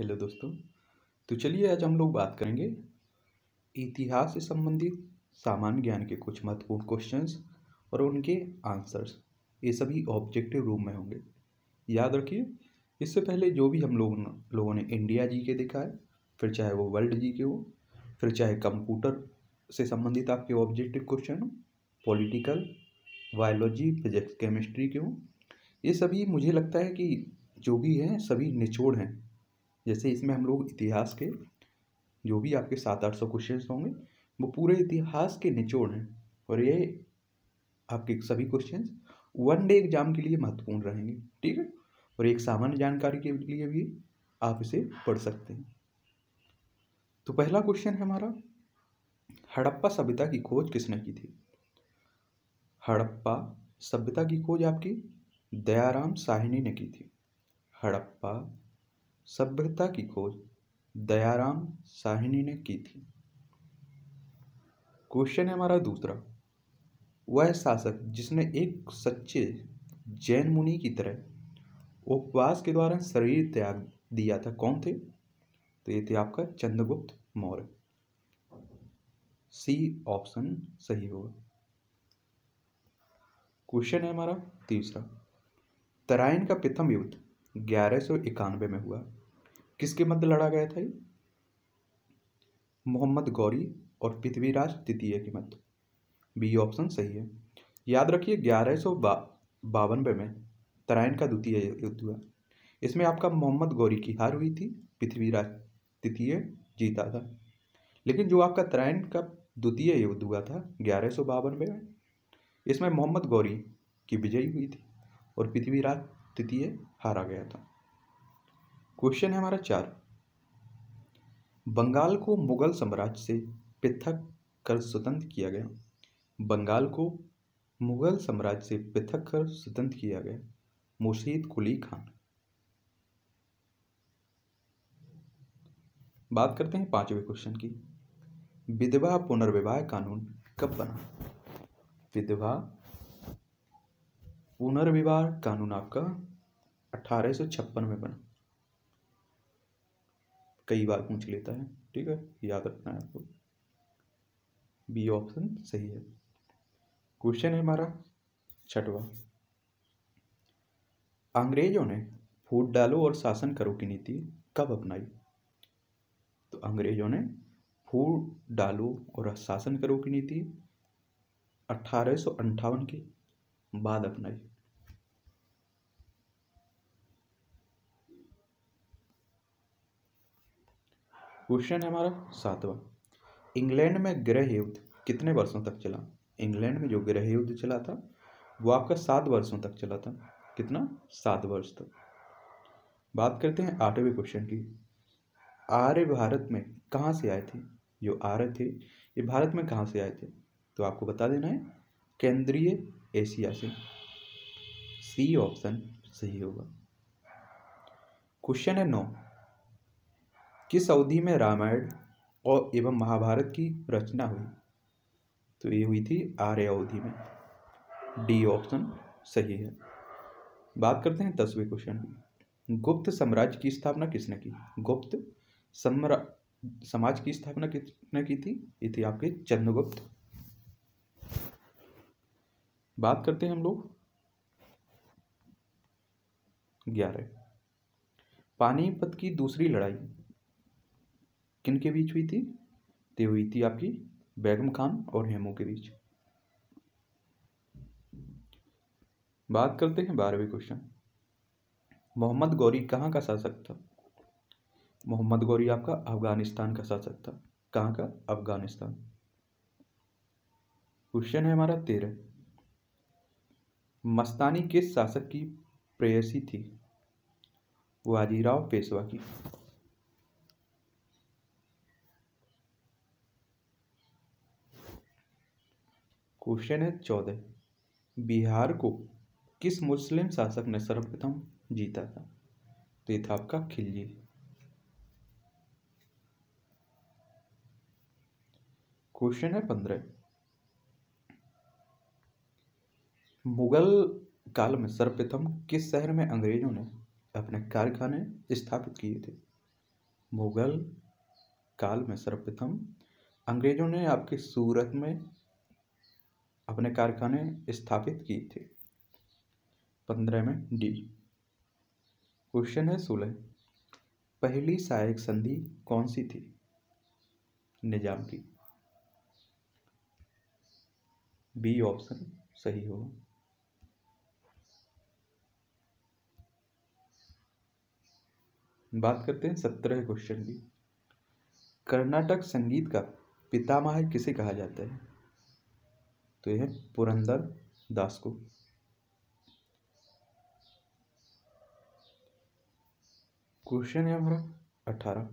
Hello दोस्तों, तो चलिए आज हम लोग बात करेंगे इतिहास से संबंधित सामान्य ज्ञान के कुछ महत्वपूर्ण क्वेश्चंस और उनके आंसर्स। ये सभी ऑब्जेक्टिव रूप में होंगे, याद रखिए। इससे पहले जो भी हम लोगों ने इंडिया जीके देखा है, फिर चाहे वो वर्ल्ड जीके हो, फिर चाहे कंप्यूटर से संबंधित आपके objective question, political, biology, physics, chemistry के हों, ये सभी मुझे लगता है कि जो भी हैं सभी निचोड़ हैं। जैसे इसमें हम लोग इतिहास के जो भी आपके 700-800 क्वेश्चन होंगे वो पूरे इतिहास के निचोड़ हैं और ये आपके सभी क्वेश्चन वन डे एग्जाम के लिए महत्वपूर्ण रहेंगे, ठीक है। और एक सामान्य जानकारी के लिए भी आप इसे पढ़ सकते हैं। तो पहला क्वेश्चन है हमारा, हड़प्पा सभ्यता की खोज किसने की थी? हड़प्पा सभ्यता की खोज आपकी दयाराम साहनी ने की थी। हड़प्पा सभ्यता की खोज दयाराम साहनी ने की थी। क्वेश्चन है हमारा दूसरा, वह शासक जिसने एक सच्चे जैन मुनि की तरह उपवास के द्वारा शरीर त्याग दिया था, कौन थे? तो ये थे आपका चंद्रगुप्त मौर्य। सी ऑप्शन सही होगा। क्वेश्चन है हमारा तीसरा, तराइन का प्रथम युद्ध 1191 में हुआ, किसके मध्य लड़ा गया था ये? मोहम्मद गौरी और पृथ्वीराज द्वितीय के मध्य। बी ऑप्शन सही है। याद रखिए 1152 में तराइन का द्वितीय युद्ध हुआ, इसमें आपका मोहम्मद गौरी की हार हुई थी, पृथ्वीराज द्वितीय जीता था। लेकिन जो आपका तराइन का द्वितीय युद्ध हुआ था 1152 में, इसमें मोहम्मद गौरी की विजयी हुई थी और पृथ्वीराज द्वितीय हारा गया था। क्वेश्चन है हमारा चार, बंगाल को मुगल साम्राज्य से पृथक कर स्वतंत्र किया गया। बंगाल को मुगल साम्राज्य से पृथक कर स्वतंत्र किया गया, मुर्शिद कुली खान। बात करते हैं पांचवें क्वेश्चन की, विधवा पुनर्विवाह कानून कब बना? विधवा पुनर्विवाह कानून आपका 1856 में बना। कई बार पूछ लेता है, ठीक है, याद रखना है आपको। बी ऑप्शन सही है। क्वेश्चन है हमारा छठवा, अंग्रेजों ने फूट डालो और शासन करो की नीति कब अपनाई? तो अंग्रेजों ने फूट डालो और शासन करो की नीति 1858 के बाद अपनाई। क्वेश्चन है हमारा सातवां, इंग्लैंड में गृह युद्ध कितने वर्षों तक चला? इंग्लैंड में जो गृह युद्ध चला था वो आपका 7 वर्षों तक चला था। कितना? 7 वर्ष तक। बात करते हैं आठवें क्वेश्चन की, आर्य भारत में कहाँ से आए थे? जो आर्य थे ये भारत में कहाँ से आए थे? तो आपको बता देना है, केंद्रीय एशिया से। सी ऑप्शन सही होगा। क्वेश्चन है 9, किस अवधि में रामायण और एवं महाभारत की रचना हुई? तो ये हुई थी आर्य अवधि में। डी ऑप्शन सही है। बात करते हैं 10वें क्वेश्चन की, गुप्त साम्राज्य की स्थापना किसने की? गुप्त समाज की स्थापना किसने की थी? ये थी आपके चंद्रगुप्त। बात करते हैं हम लोग 11, पानीपत की दूसरी लड़ाई किनके बीच हुई थी? तो हुई थी आपकी बेगम खान और हेमू के बीच। बात करते हैं 12वें क्वेश्चन, मोहम्मद गौरी कहाँ का शासक था? मोहम्मद गौरी आपका अफगानिस्तान का शासक था। कहाँ का? अफगानिस्तान। क्वेश्चन है हमारा 13, मस्तानी किस शासक की प्रेयसी थी? वाजीराव पेशवा की। क्वेश्चन है 14, बिहार को किस मुस्लिम शासक ने सर्वप्रथम जीता था? तो ये था आपका खिलजी। क्वेश्चन है 15, मुगल काल में सर्वप्रथम किस शहर में अंग्रेजों ने अपने कारखाने स्थापित किए थे? मुग़ल काल में सर्वप्रथम अंग्रेज़ों ने आपके सूरत में अपने कारखाने स्थापित किए थे। 15 में डी। क्वेश्चन है 16, पहली सहायक संधि कौन सी थी निजाम की? बी ऑप्शन सही हो। बात करते हैं 17 क्वेश्चन की, कर्नाटक संगीत का पितामह किसे कहा जाता है? तो यह पुरंदर दास को। क्वेश्चन है हमारा 18,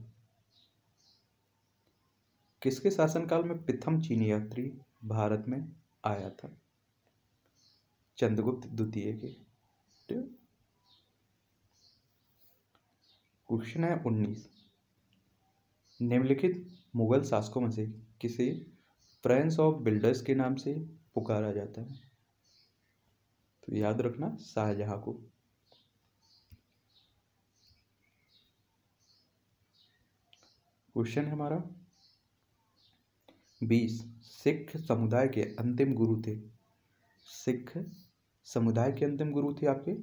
किसके शासनकाल में प्रथम चीनी यात्री भारत में आया था? चंद्रगुप्त द्वितीय के। क्वेश्चन है 19, निम्नलिखित मुगल शासकों में से किसे प्रिंस ऑफ बिल्डर्स के नाम से पुकारा जाता है? तो याद रखना शाहजहां को। क्वेश्चन है हमारा 20, सिख समुदाय के अंतिम गुरु थे? सिख समुदाय के अंतिम गुरु थे आपके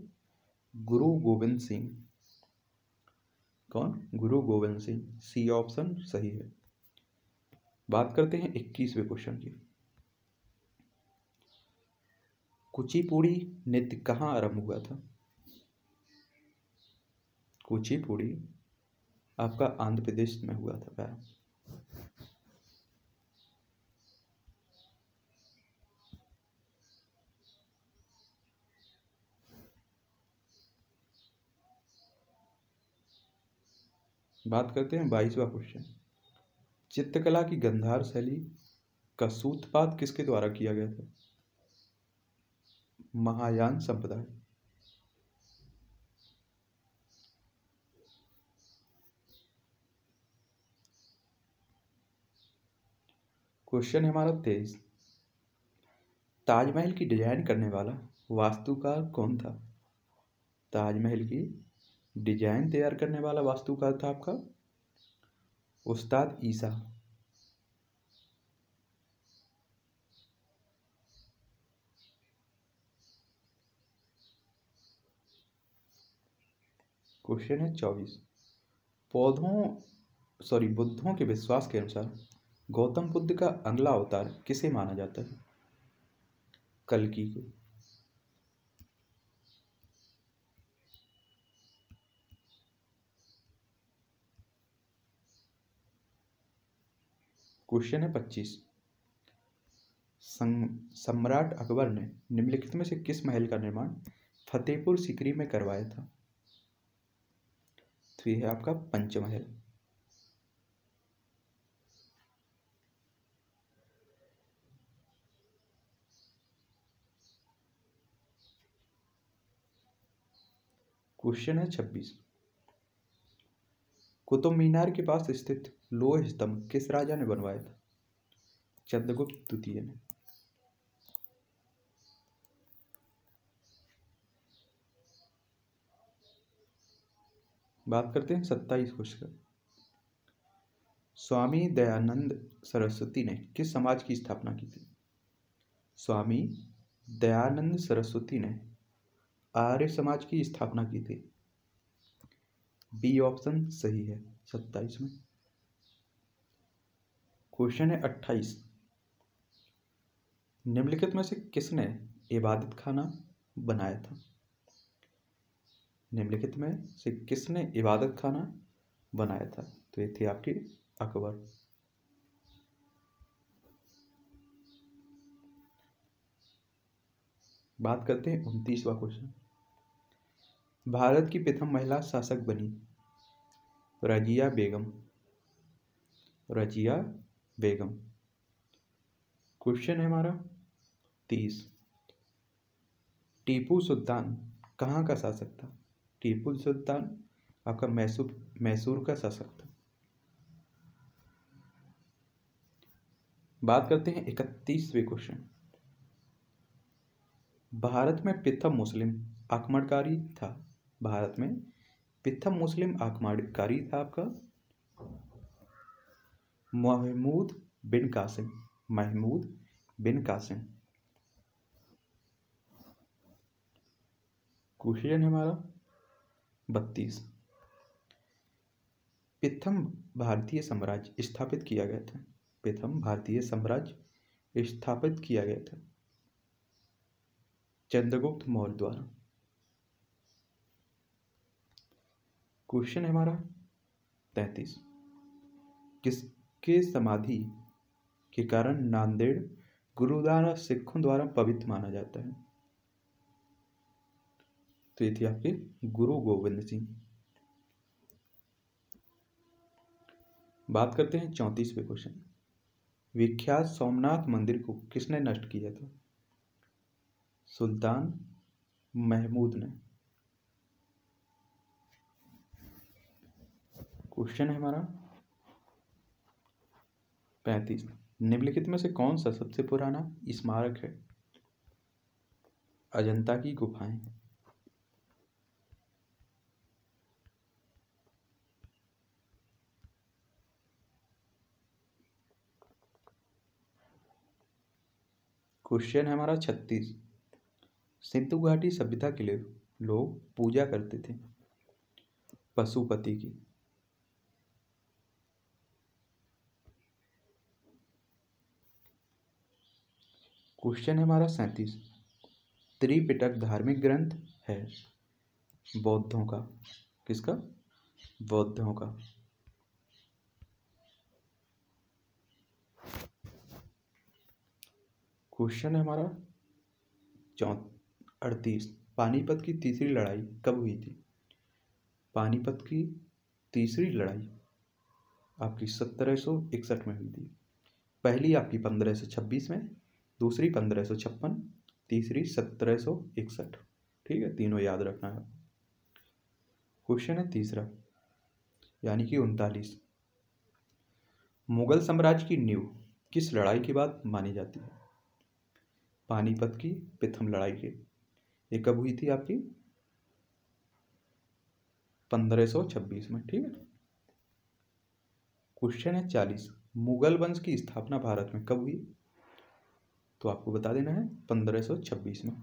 गुरु गोविंद सिंह। कौन? गुरु गोविंद सिंह। सी ऑप्शन सही है। बात करते हैं 21वें क्वेश्चन की, कुचिपुड़ी नृत्य कहाँ आरंभ हुआ था? कुचिपुड़ी आपका आंध्र प्रदेश में हुआ था। बात करते हैं 22वां क्वेश्चन, चित्रकला की गंधार शैली का सूत्रपात किसके द्वारा किया गया था? महायान संप्रदाय। क्वेश्चन है हमारा 23, ताजमहल की डिजाइन करने वाला वास्तुकार कौन था? ताजमहल की डिजाइन तैयार करने वाला वास्तुकार था आपका उस्ताद ईसा। क्वेश्चन है 24, बुद्धों के विश्वास के अनुसार गौतम बुद्ध का अगला अवतार किसे माना जाता है? कल्कि को। क्वेश्चन है 25, सम्राट अकबर ने निम्नलिखित में से किस महल का निर्माण फतेहपुर सीकरी में करवाया था? तो यह है आपका पंचमहल। क्वेश्चन है 26, कुतुब मीनार के पास स्थित लोह स्तंभ किस राजा ने बनवाया था? चंद्रगुप्त द्वितीय ने। बात करते हैं 27 क्वेश्चन, स्वामी दयानंद सरस्वती ने किस समाज की स्थापना की थी? स्वामी दयानंद सरस्वती ने आर्य समाज की स्थापना की थी। बी ऑप्शन सही है 27 में। क्वेश्चन है 28, निम्नलिखित में से किसने इबादत खाना बनाया था? निम्नलिखित में से किसने इबादत खाना बनाया था? तो ये थे आपकी अकबर। बात करते हैं 29वां क्वेश्चन, भारत की प्रथम महिला शासक बनी? रजिया बेगम। रजिया बेगम। क्वेश्चन है हमारा 30, टीपू सुल्तान कहाँ का शासक था? टीपू सुल्तान आपका मैसूर का शासक था। बात करते हैं 31वें क्वेश्चन, भारत में प्रथम मुस्लिम आक्रमणकारी था? भारत में प्रथम मुस्लिम आक्रमणकारी था आपका महमूद बिन कासिम। क्वेश्चन हमारा 32, प्रथम भारतीय साम्राज्य स्थापित किया गया था। चंद्रगुप्त मौर्य द्वारा। क्वेश्चन है हमारा 33, किसके समाधि के कारण नांदेड़ गुरुद्वारा सिखों द्वारा पवित्र माना जाता है? तो ये थी आपके गुरु गोविंद सिंह। बात करते हैं 34वें क्वेश्चन, विख्यात सोमनाथ मंदिर को किसने नष्ट किया था? सुल्तान महमूद ने। क्वेश्चन है हमारा 35, निम्नलिखित में से कौन सा सबसे पुराना स्मारक है? अजंता की गुफाएं। क्वेश्चन है हमारा 36, सिंधु घाटी सभ्यता के लिए लोग पूजा करते थे पशुपति की। क्वेश्चन है हमारा 37, त्रिपिटक धार्मिक ग्रंथ है बौद्धों का। किसका? बौद्धों का। क्वेश्चन है हमारा 38, पानीपत की तीसरी लड़ाई कब हुई थी? पानीपत की तीसरी लड़ाई आपकी 1761 में हुई थी। पहली आपकी 1526 में, दूसरी 1556, तीसरी 1761। ठीक है, तीनों याद रखना है। क्वेश्चन है तीसरा, यानी कि 39, मुगल साम्राज्य की नींव किस लड़ाई के बाद मानी जाती है? पानीपत की प्रथम लड़ाई के। ये कब हुई थी आपकी? 1526 में। ठीक है। क्वेश्चन है 40, मुगल वंश की स्थापना भारत में कब हुई? तो आपको बता देना है 1526 में।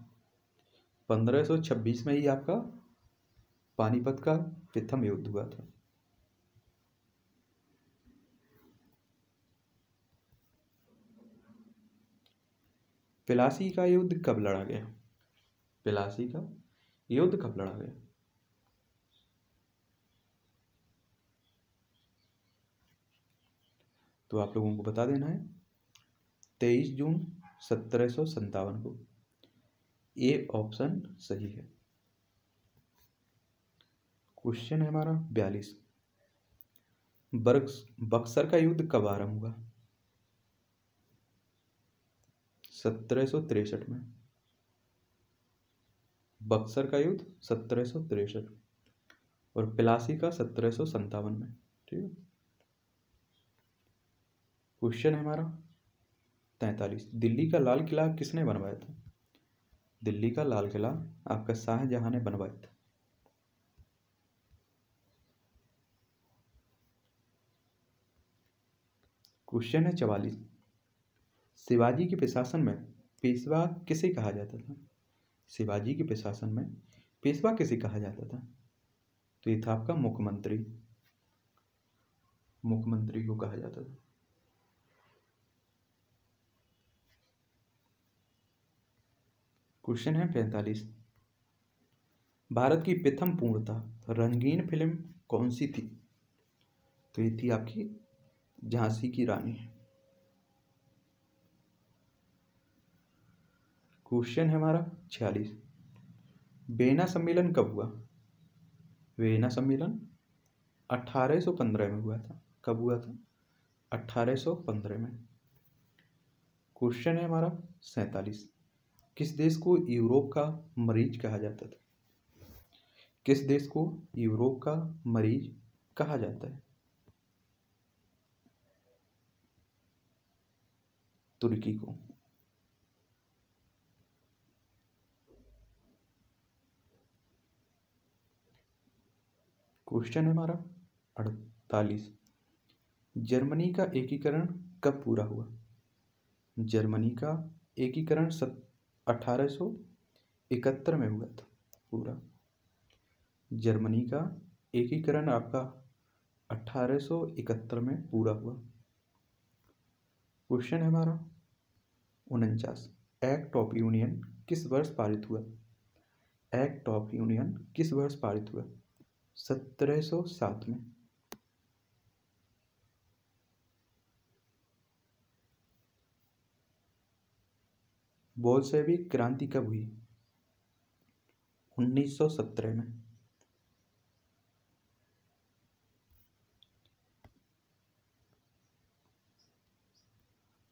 1526 में ही आपका पानीपत का प्रथम युद्ध हुआ था। प्लासी का युद्ध कब लड़ा गया? तो आप लोगों को बता देना है 23 जून 1757 को। ये ऑप्शन सही है। क्वेश्चन है हमारा 42, बक्सर का युद्ध कब आरंभ हुआ? 1763 में। बक्सर का युद्ध 1763 और प्लासी का 1757 में। ठीक है। क्वेश्चन है हमारा 43, दिल्ली का लाल किला किसने बनवाया था? दिल्ली का लाल किला आपका शाहजहां ने बनवाया था। क्वेश्चन है 44, शिवाजी के प्रशासन में पेशवा किसे कहा जाता था? तो ये था आपका मुख्यमंत्री, को कहा जाता था। क्वेश्चन है 45, भारत की प्रथम पूर्णतः रंगीन फिल्म कौन सी थी? तो ये थी आपकी झांसी की रानी। क्वेश्चन है हमारा 46, वेना सम्मेलन कब हुआ? वेना सम्मेलन 1815 में हुआ था। कब हुआ था? 1815 में। क्वेश्चन है हमारा 47, किस देश को यूरोप का मरीज कहा जाता था? तुर्की को। क्वेश्चन है हमारा 48, जर्मनी का एकीकरण कब पूरा हुआ? जर्मनी का एकीकरण 1871 में हुआ था पूरा। जर्मनी का एकीकरण आपका 1871 में पूरा हुआ। क्वेश्चन है हमारा 49, एक्ट ऑफ यूनियन किस वर्ष पारित हुआ? एक्ट ऑफ यूनियन किस वर्ष पारित हुआ? 1707 में। बोल्शेविक क्रांति कब हुई? 1917 में।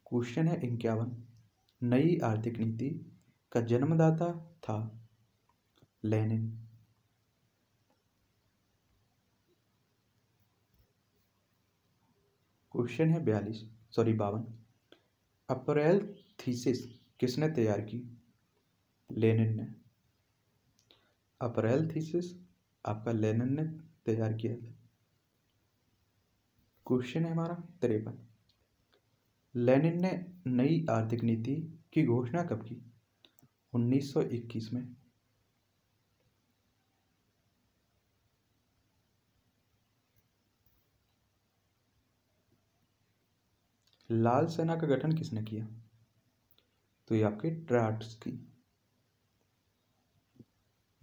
क्वेश्चन है 51, नई आर्थिक नीति का जन्मदाता था? लेनिन। क्वेश्चन है 52, अप्रैल थीसिस किसने तैयार की? लेनिन ने। अप्रैल थीसिस आपका लेनिन ने तैयार किया था। क्वेश्चन है हमारा 53, लेनिन ने नई आर्थिक नीति की घोषणा कब की? 1921 में। लाल सेना का गठन किसने किया? तो ये आपके ट्राट्स्की की,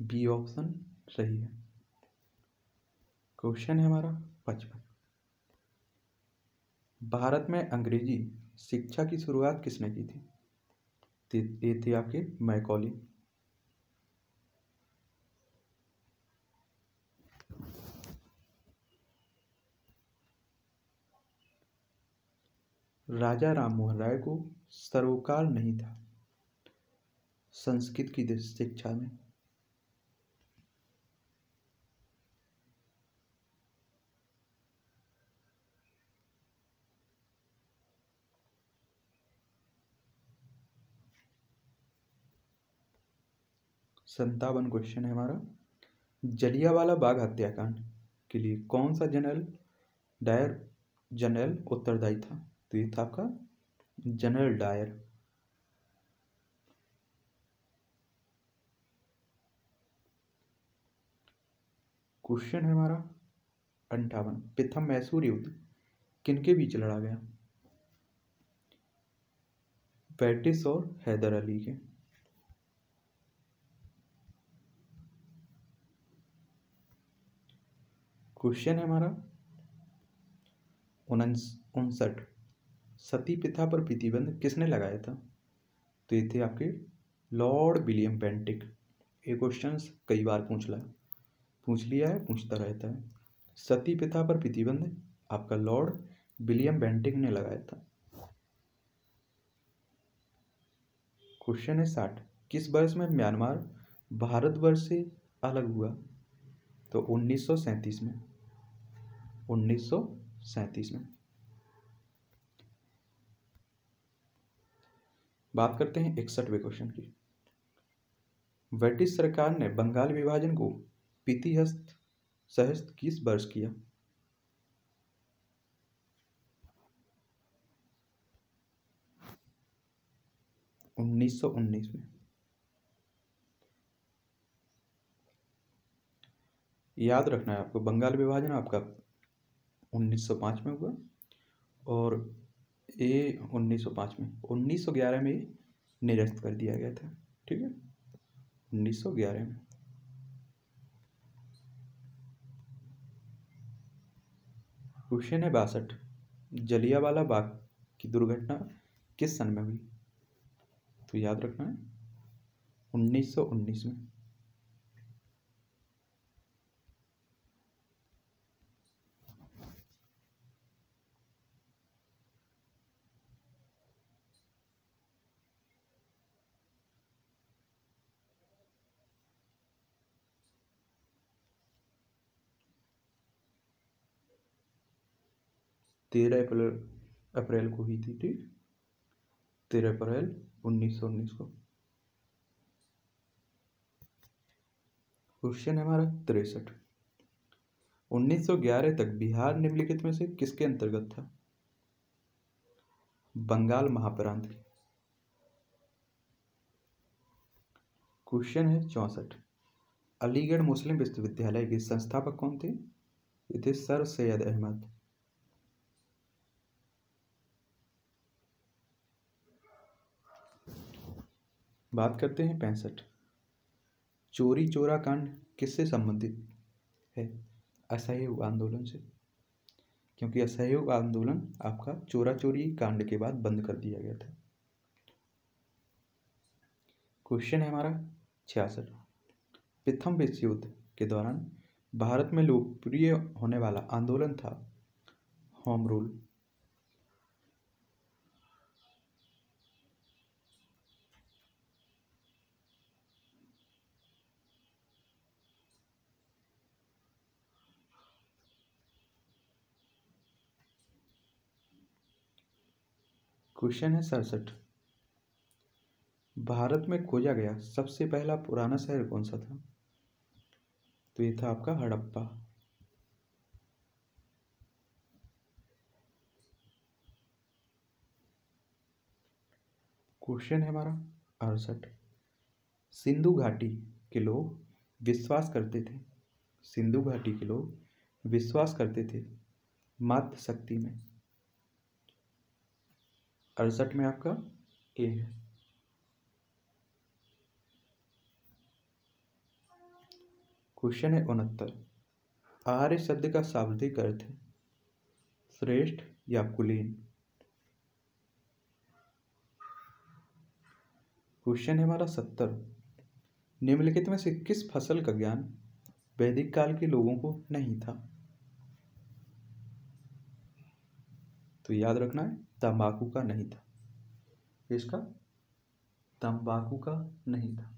बी ऑप्शन सही है। क्वेश्चन है हमारा 55, भारत में अंग्रेजी शिक्षा की शुरुआत किसने की थी? ये थे आपके मैकॉले। राजा राममोहन राय को सरोकार नहीं था संस्कृत की शिक्षा में। सत्तावन क्वेश्चन है हमारा, जलियांवाला बाग हत्याकांड के लिए कौन सा जनरल डायर जनरल उत्तरदायी था? तो ये था आपका जनरल डायर। क्वेश्चन है हमारा 58, प्रथम मैसूर युद्ध किनके बीच लड़ा गया? ब्रिटिश और हैदर अली के। क्वेश्चन है हमारा 59, सती प्रथा पर प्रतिबंध किसने लगाया था? तो ये थे आपके लॉर्ड विलियम बेंटिक। ये क्वेश्चन कई बार पूछ लिया है, पूछता रहता है। सती प्रथा पर प्रतिबंध आपका लॉर्ड विलियम बेंटिक ने लगाया था। क्वेश्चन है 60, किस वर्ष में म्यांमार भारतवर्ष से अलग हुआ? तो 1937 में। 1937 में। बात करते हैं 61वें क्वेश्चन की, ब्रिटिश सरकार ने बंगाल विभाजन को प्रतिहत सहस्त्र किस वर्ष किया? तो 1919 में। याद रखना है आपको, बंगाल विभाजन आपका 1905 में हुआ और ये 1905 में 1911 में निरस्त कर दिया गया था। ठीक है, 1911 में। क्वेश्चन है 62, जलियांवाला बाग की दुर्घटना किस सन में हुई? तो याद रखना है 1919 में। तेरह अप्रैल को हुई थी। ठीक, 13 अप्रैल 1919 को। क्वेश्चन है हमारा 63, 1911 तक बिहार निम्नलिखित में से किसके अंतर्गत था? बंगाल महाप्रांत के। क्वेश्चन है 64, अलीगढ़ मुस्लिम विश्वविद्यालय के संस्थापक कौन थे? ये थे सर सैयद अहमद। बात करते हैं 65, चोरी चोरा कांड किससे संबंधित है? असहयोग आंदोलन से, क्योंकि असहयोग आंदोलन आपका चोरा चोरी कांड के बाद बंद कर दिया गया था। क्वेश्चन है हमारा 66, प्रथम विश्व युद्ध के दौरान भारत में लोकप्रिय होने वाला आंदोलन था होम रूल। क्वेश्चन है 67, भारत में खोजा गया सबसे पहला पुराना शहर कौन सा था? तो ये था आपका हड़प्पा। क्वेश्चन है हमारा 68, सिंधु घाटी के लोग विश्वास करते थे, सिंधु घाटी के लोग विश्वास करते थे मातृ शक्ति में। 68 में आपका ए है। क्वेश्चन है 69, आर्य शब्द का शाब्दिक अर्थ है श्रेष्ठ या कुलीन। क्वेश्चन है हमारा 70, निम्नलिखित में से किस फसल का ज्ञान वैदिक काल के लोगों को नहीं था? तो याद रखना है तंबाकू का नहीं था, इसका तंबाकू का नहीं था।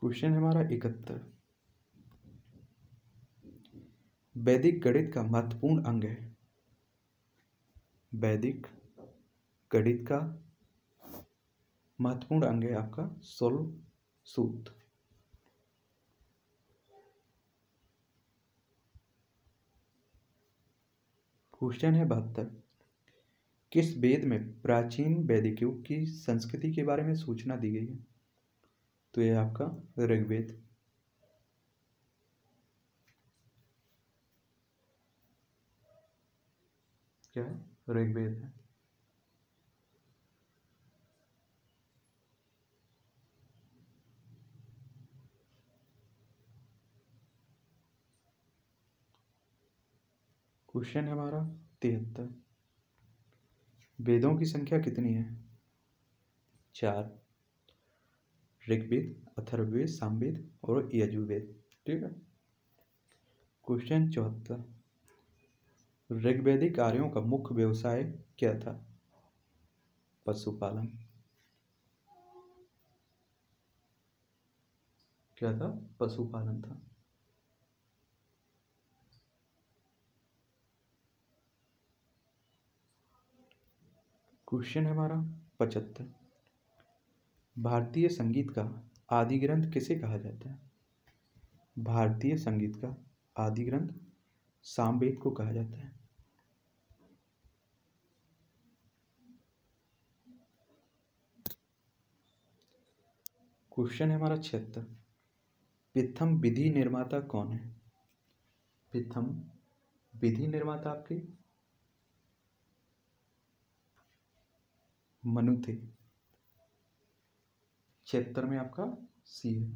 क्वेश्चन है हमारा 71, वैदिक गणित का महत्वपूर्ण अंग है, वैदिक गणित का महत्वपूर्ण अंग है आपका सोलह सूत्र। क्वेश्चन है 72, किस वेद में प्राचीन वैदिक युग की संस्कृति के बारे में सूचना दी गई है? तो यह आपका ऋग्वेद। क्या है? ऋग्वेद है। क्वेश्चन है हमारा 73, वेदों की संख्या कितनी है? 4, ऋग्वेद, अथर्ववेद, सामवेद और यजुर्वेद। ठीक है। क्वेश्चन 74, ऋग्वैदिक आर्यों का मुख्य व्यवसाय क्या था? पशुपालन। क्या था? पशुपालन था। क्वेश्चन है हमारा 75, भारतीय संगीत का आदि ग्रंथ किसे कहा जाता है? भारतीय संगीत का आदि ग्रंथ सामवेद को कहा जाता है। क्वेश्चन है हमारा 76, प्रथम विधि निर्माता कौन है? प्रथम विधि निर्माता आपके मनु थे। 76 में आपका सी है।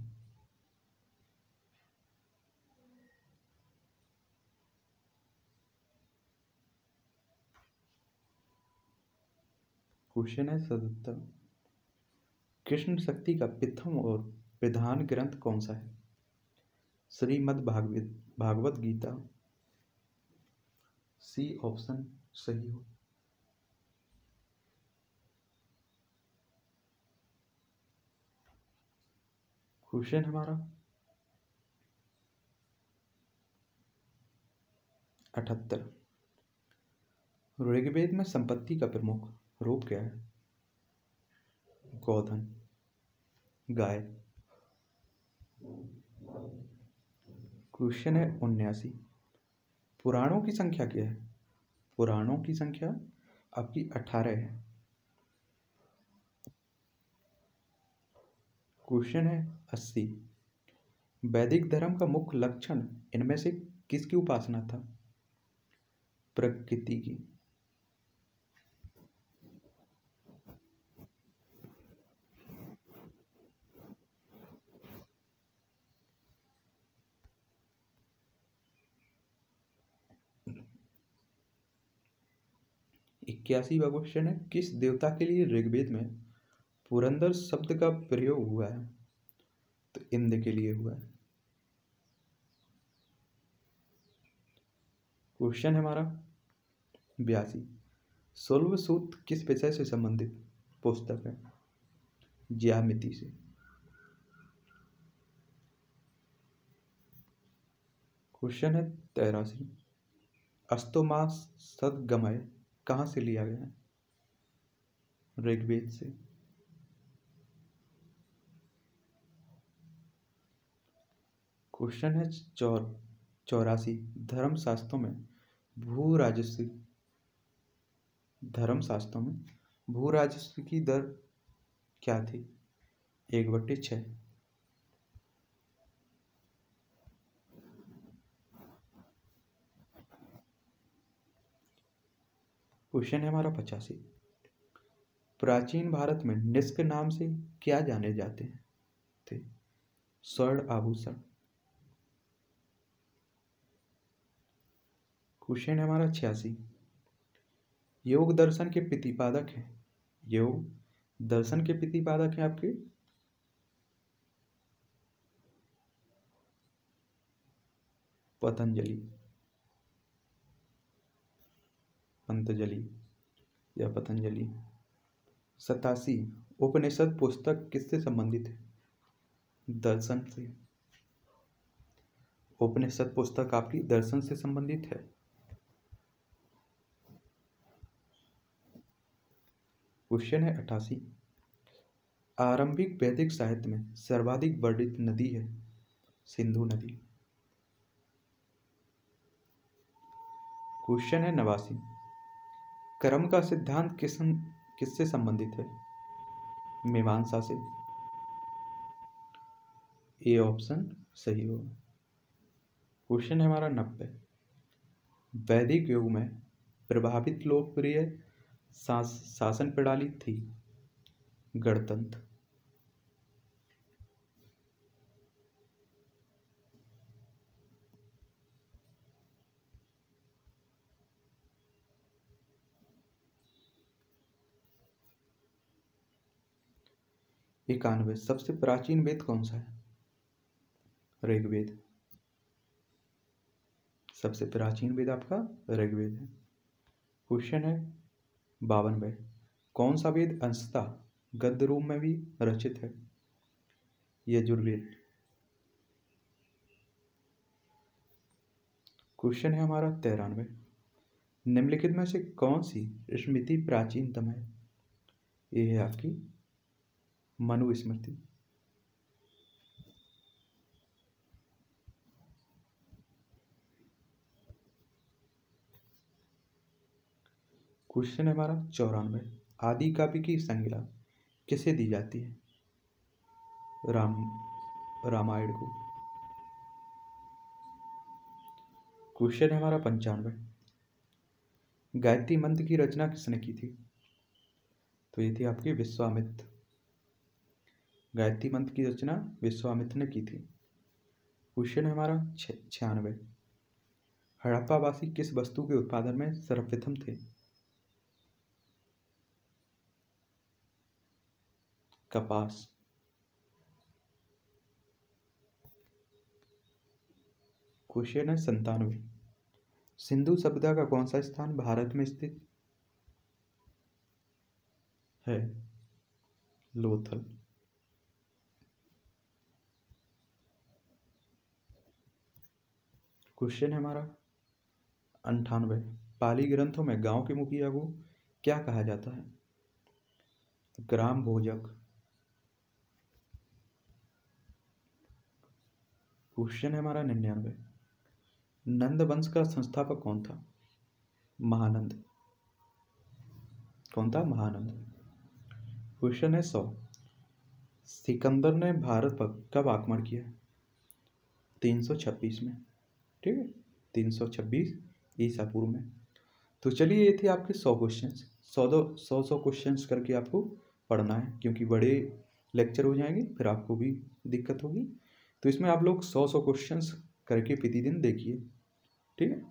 क्वेश्चन है 77, कृष्ण शक्ति का प्रथम और प्रधान ग्रंथ कौन सा है? श्रीमद् भागवत गीता। सी ऑप्शन सही हो। क्वेश्चन हमारा 78। ऋग्वेद में संपत्ति का प्रमुख रूप क्या है? गौधन, गाय। क्वेश्चन है 79, पुराणों की संख्या क्या है? पुराणों की संख्या आपकी 18 है। क्वेश्चन है 80, वैदिक धर्म का मुख्य लक्षण इनमें से किसकी उपासना था? प्रकृति की। इक्यासीवा क्वेश्चन है, किस देवता के लिए ऋग्वेद में पुरंदर शब्द का प्रयोग हुआ है? तो इंद्र के लिए हुआ है। क्वेश्चन है हमारा 82, शल्व सूत्र किस विषय से संबंधित पुस्तक है? ज्यामिति से। क्वेश्चन है 83, अस्तोमास सदगमय कहाँ से लिया गया है? ऋग्वेद से। क्वेश्चन है 84, धर्मशास्त्रों में भूराजस्व की दर क्या थी? 1/6। क्वेश्चन है हमारा 85, प्राचीन भारत में निष्क नाम से क्या जाने जाते हैं? थे स्वर्ण आभूषण। क्वेश्चन है हमारा 86, योग दर्शन के प्रतिपादक हैं? योग दर्शन के प्रतिपादक हैं आपके पतंजलि। 87, उपनिषद पुस्तक किससे संबंधित है? दर्शन से। उपनिषद पुस्तक आपकी दर्शन से संबंधित है। क्वेश्चन है 88, आरंभिक वैदिक साहित्य में सर्वाधिक वर्णित नदी है? सिंधु नदी। क्वेश्चन है 89, कर्म का सिद्धांत किससे संबंधित है? मीमांसा से। ए ऑप्शन सही होगा। क्वेश्चन है हमारा 90, वैदिक युग में प्रभावित लोकप्रिय शासन प्रणाली थी? गणतंत्र। एकानवे, सबसे प्राचीन वेद कौन सा है? ऋग्वेद। सबसे प्राचीन वेद आपका ऋग्वेद है। क्वेश्चन है 52, कौन सा वेद अंशतः गद्य रूप में भी रचित है? यजुर्वेद। क्वेश्चन है हमारा 93, निम्नलिखित में से कौन सी स्मृति प्राचीनतम है? ये है आपकी मनुस्मृति। क्वेश्चन है हमारा 94, आदि काव्य की संज्ञा किसे दी जाती है? रामायण को। क्वेश्चन है हमारा 95, गायत्री मंत्र की रचना किसने की थी? तो ये थी आपकी विश्वामित्र। गायत्री मंत्र की रचना विश्वामित्र ने की थी। क्वेश्चन है हमारा 96, हड़प्पावासी किस वस्तु के उत्पादन में सर्वप्रथम थे? कपास। क्वेश्चन है 97, सिंधु सभ्यता का कौन सा स्थान भारत में स्थित है? लोथल। क्वेश्चन है हमारा 98। पाली ग्रंथों में गांव के मुखिया को क्या कहा जाता है? ग्राम भोजक। क्वेश्चन है हमारा 99, नंद वंश का संस्थापक कौन था? महानंद। कौन था? महानंद। क्वेश्चन है 100, सिकंदर ने भारत पर कब आक्रमण किया? 326 में। ठीक है, 326 ईसा पूर्व में। तो चलिए ये थे आपके 100 क्वेश्चंस। 100 क्वेश्चंस करके आपको पढ़ना है, क्योंकि बड़े लेक्चर हो जाएंगे फिर आपको भी दिक्कत होगी। तो इसमें आप लोग 100 क्वेश्चंस करके प्रतिदिन देखिए। ठीक है,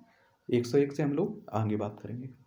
101 से हम लोग आगे बात करेंगे।